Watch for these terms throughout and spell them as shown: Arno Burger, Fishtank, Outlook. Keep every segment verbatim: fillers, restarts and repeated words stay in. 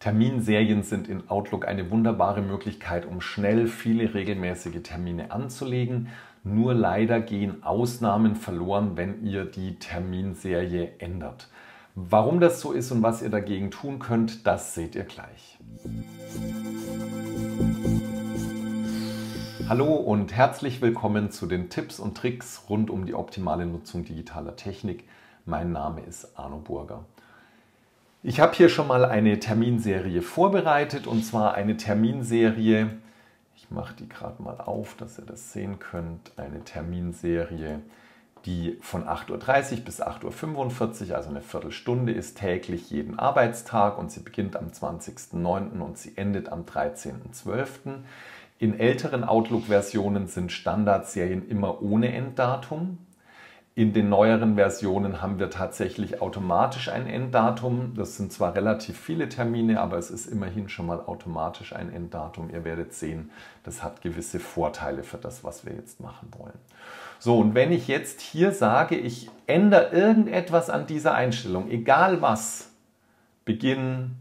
Terminserien sind in Outlook eine wunderbare Möglichkeit, um schnell viele regelmäßige Termine anzulegen. Nur leider gehen Ausnahmen verloren, wenn ihr die Terminserie ändert. Warum das so ist und was ihr dagegen tun könnt, das seht ihr gleich. Hallo und herzlich willkommen zu den Tipps und Tricks rund um die optimale Nutzung digitaler Technik. Mein Name ist Arno Burger. Ich habe hier schon mal eine Terminserie vorbereitet, und zwar eine Terminserie, ich mache die gerade mal auf, dass ihr das sehen könnt, eine Terminserie, die von acht Uhr dreißig bis acht Uhr fünfundvierzig, also eine Viertelstunde ist, täglich jeden Arbeitstag, und sie beginnt am zwanzigsten neunten und sie endet am dreizehnten zwölften. In älteren Outlook-Versionen sind Standardserien immer ohne Enddatum. In den neueren Versionen haben wir tatsächlich automatisch ein Enddatum. Das sind zwar relativ viele Termine, aber es ist immerhin schon mal automatisch ein Enddatum. Ihr werdet sehen, das hat gewisse Vorteile für das, was wir jetzt machen wollen. So, und wenn ich jetzt hier sage, ich ändere irgendetwas an dieser Einstellung, egal was, Beginn,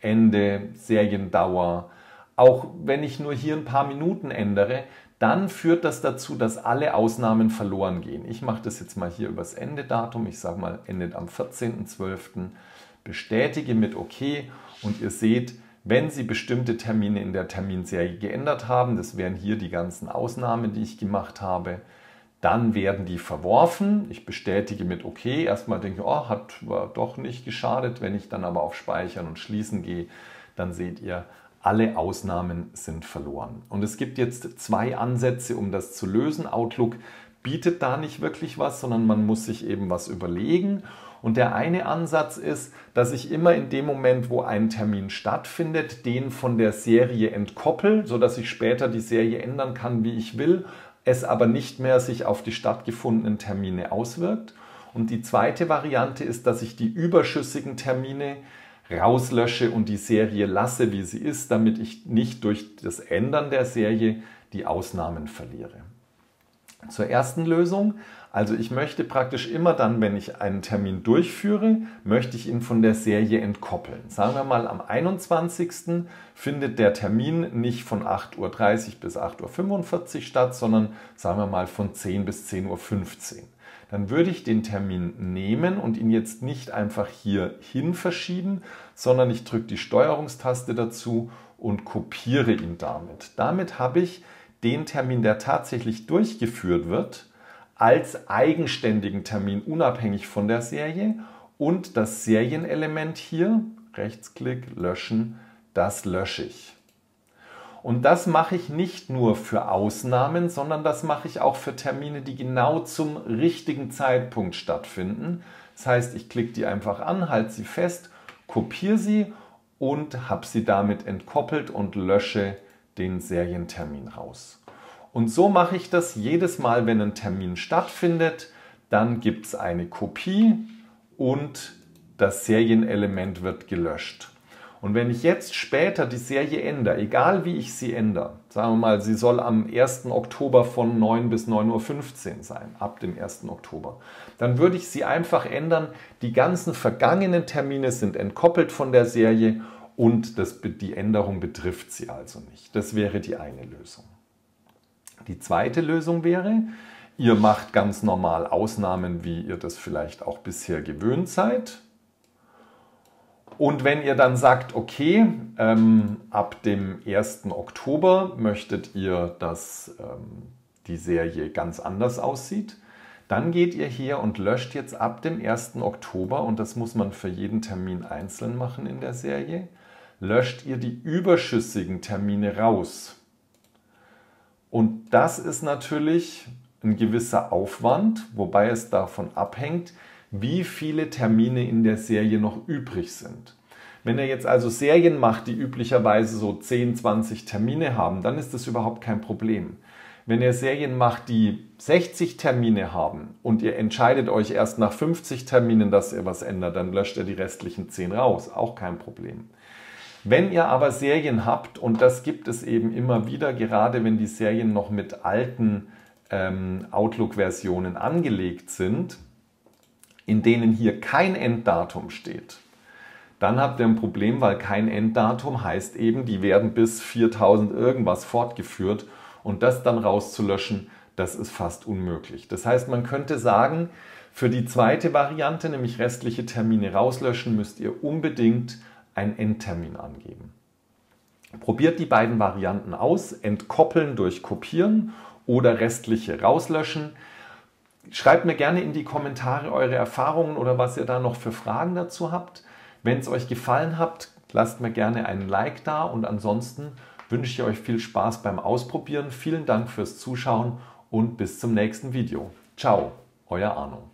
Ende, Seriendauer, auch wenn ich nur hier ein paar Minuten ändere, dann führt das dazu, dass alle Ausnahmen verloren gehen. Ich mache das jetzt mal hier übers Endedatum. Ich sage mal, endet am vierzehnten zwölften. Bestätige mit OK. Und ihr seht, wenn Sie bestimmte Termine in der Terminserie geändert haben, das wären hier die ganzen Ausnahmen, die ich gemacht habe, dann werden die verworfen. Ich bestätige mit OK. Erstmal denke ich, oh, hat doch nicht geschadet. Wenn ich dann aber auf Speichern und Schließen gehe, dann seht ihr, alle Ausnahmen sind verloren. Und es gibt jetzt zwei Ansätze, um das zu lösen. Outlook bietet da nicht wirklich was, sondern man muss sich eben was überlegen. Und der eine Ansatz ist, dass ich immer in dem Moment, wo ein Termin stattfindet, den von der Serie entkoppel, sodass ich später die Serie ändern kann, wie ich will, es aber nicht mehr sich auf die stattgefundenen Termine auswirkt. Und die zweite Variante ist, dass ich die überschüssigen Termine rauslösche und die Serie lasse, wie sie ist, damit ich nicht durch das Ändern der Serie die Ausnahmen verliere. Zur ersten Lösung, also ich möchte praktisch immer dann, wenn ich einen Termin durchführe, möchte ich ihn von der Serie entkoppeln. Sagen wir mal, am einundzwanzigsten findet der Termin nicht von acht Uhr dreißig bis acht Uhr fünfundvierzig statt, sondern sagen wir mal von zehn bis zehn Uhr fünfzehn. Dann würde ich den Termin nehmen und ihn jetzt nicht einfach hier hin verschieben, sondern ich drücke die Steuerungstaste dazu und kopiere ihn damit. Damit habe ich den Termin, der tatsächlich durchgeführt wird, als eigenständigen Termin, unabhängig von der Serie, und das Serienelement hier, Rechtsklick, Löschen, das lösche ich. Und das mache ich nicht nur für Ausnahmen, sondern das mache ich auch für Termine, die genau zum richtigen Zeitpunkt stattfinden. Das heißt, ich klicke die einfach an, halte sie fest, kopiere sie und habe sie damit entkoppelt und lösche den Serientermin raus. Und so mache ich das jedes Mal, wenn ein Termin stattfindet. Dann gibt es eine Kopie und das Serienelement wird gelöscht. Und wenn ich jetzt später die Serie ändere, egal wie ich sie ändere, sagen wir mal, sie soll am ersten Oktober von neun bis neun Uhr fünfzehn sein, ab dem ersten Oktober, dann würde ich sie einfach ändern. Die ganzen vergangenen Termine sind entkoppelt von der Serie und das, die Änderung betrifft sie also nicht. Das wäre die eine Lösung. Die zweite Lösung wäre, ihr macht ganz normal Ausnahmen, wie ihr das vielleicht auch bisher gewöhnt seid. Und wenn ihr dann sagt, okay, ähm, ab dem ersten Oktober möchtet ihr, dass ähm, die Serie ganz anders aussieht, dann geht ihr hier und löscht jetzt ab dem ersten Oktober, und das muss man für jeden Termin einzeln machen in der Serie, löscht ihr die überschüssigen Termine raus. Und das ist natürlich ein gewisser Aufwand, wobei es davon abhängt, wie viele Termine in der Serie noch übrig sind. Wenn ihr jetzt also Serien macht, die üblicherweise so zehn, zwanzig Termine haben, dann ist das überhaupt kein Problem. Wenn ihr Serien macht, die sechzig Termine haben und ihr entscheidet euch erst nach fünfzig Terminen, dass ihr was ändert, dann löscht ihr die restlichen zehn raus, auch kein Problem. Wenn ihr aber Serien habt, und das gibt es eben immer wieder, gerade wenn die Serien noch mit alten ähm, Outlook-Versionen angelegt sind, in denen hier kein Enddatum steht, dann habt ihr ein Problem, weil kein Enddatum heißt eben, die werden bis viertausend irgendwas fortgeführt und das dann rauszulöschen, das ist fast unmöglich. Das heißt, man könnte sagen, für die zweite Variante, nämlich restliche Termine rauslöschen, müsst ihr unbedingt einen Endtermin angeben. Probiert die beiden Varianten aus, entkoppeln durch Kopieren oder restliche rauslöschen. Schreibt mir gerne in die Kommentare eure Erfahrungen oder was ihr da noch für Fragen dazu habt. Wenn es euch gefallen hat, lasst mir gerne einen Like da und ansonsten wünsche ich euch viel Spaß beim Ausprobieren. Vielen Dank fürs Zuschauen und bis zum nächsten Video. Ciao, euer Arno.